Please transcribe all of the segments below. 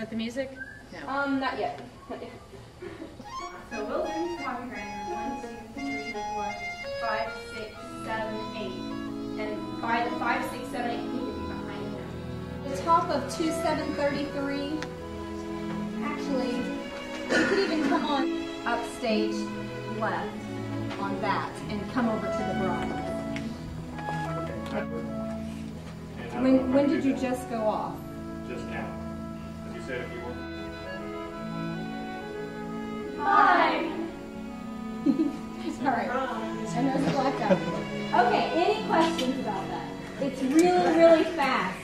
Got the music? No. Not yet. Not yet. So we'll learn pomegranate. 1, 2, 3, 4, 5, 6, 7, 8. And by the 5, 6, 7, 8, you need to be behind him. The top of 2733. Actually, you could even come on upstage left on that and come over to the Broadway. When did you just go off? Just now. As you said, if you were. Bye! Alright, and there's a blackout. Okay, any questions about that? It's really, really fast.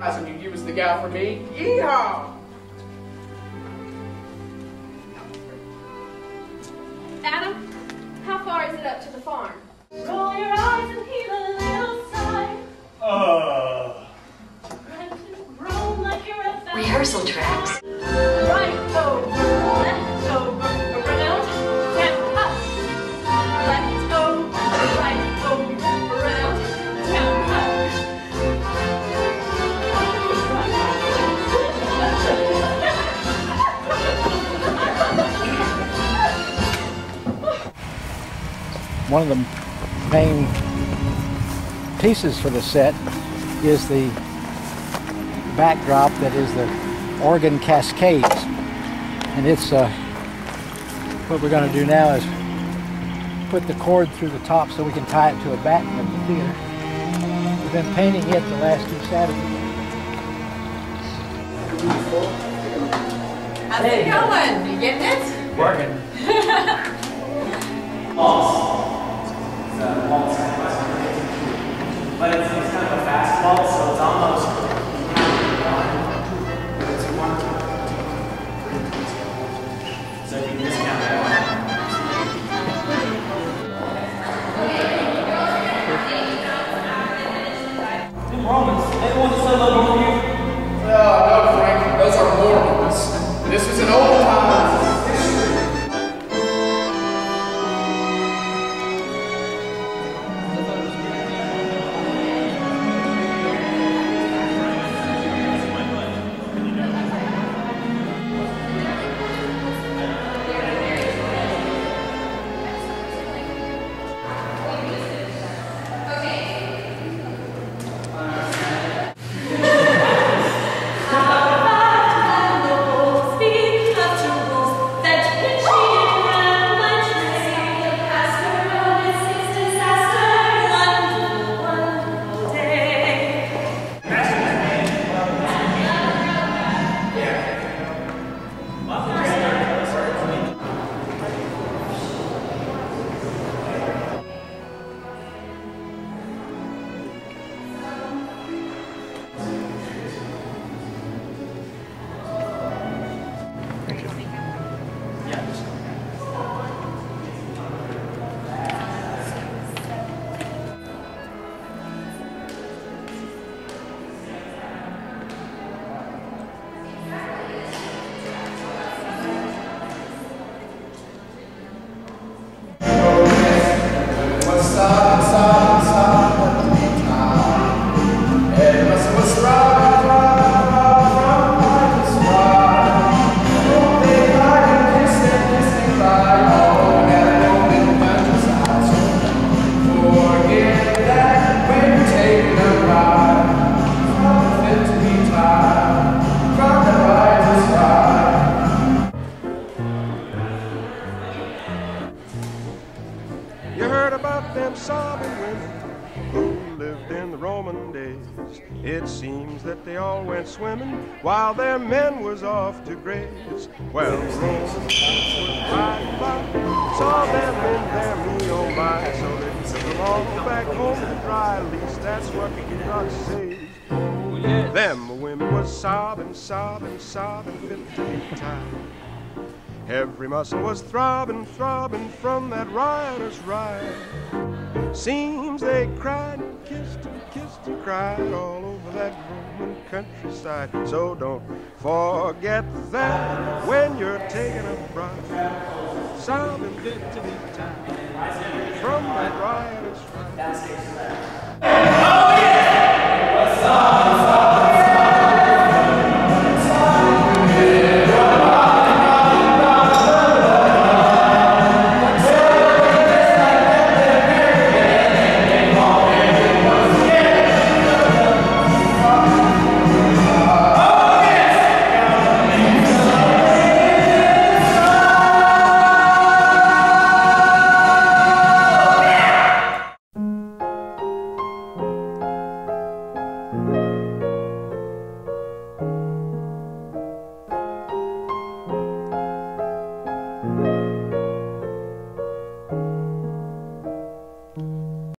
Awesome, you give us the gal for me. Yeehaw! Adam? How far is it up to the farm? Roll your eyes and heave a little sigh. Roll like you're a fan. Rehearsal tracks. Right over, left over, around, and up. Left over, right over, around, and up. One of the main pieces for the set is the backdrop that is the Oregon Cascades, and it's what we're going to do now is put the cord through the top so we can tie it to a back of the theater. We've been painting it the last 2 Saturdays. How's it going? You getting it? Working. Awesome. But it's kind of a fast waltz, so it's almost one. It's one. So you can discount that one. They're Mormons. Everyone's a son of a Mormon. No, Frank. Those are Mormons. This is an old time. It seems that they all went swimming while their men was off to graze. Well, Romans right by, saw them in their me oh my, so they took them all back home to dry. At least that's what the doc says. Oh, yes. Them women was sobbing, sobbing, sobbing 15 times. Every muscle was throbbing, throbbing from that rider's ride. Seems they cried and kissed and kissed. and cried all over that Roman countryside. So don't forget that when you're taking a ride, sound a bit to be tied from that rider's ride.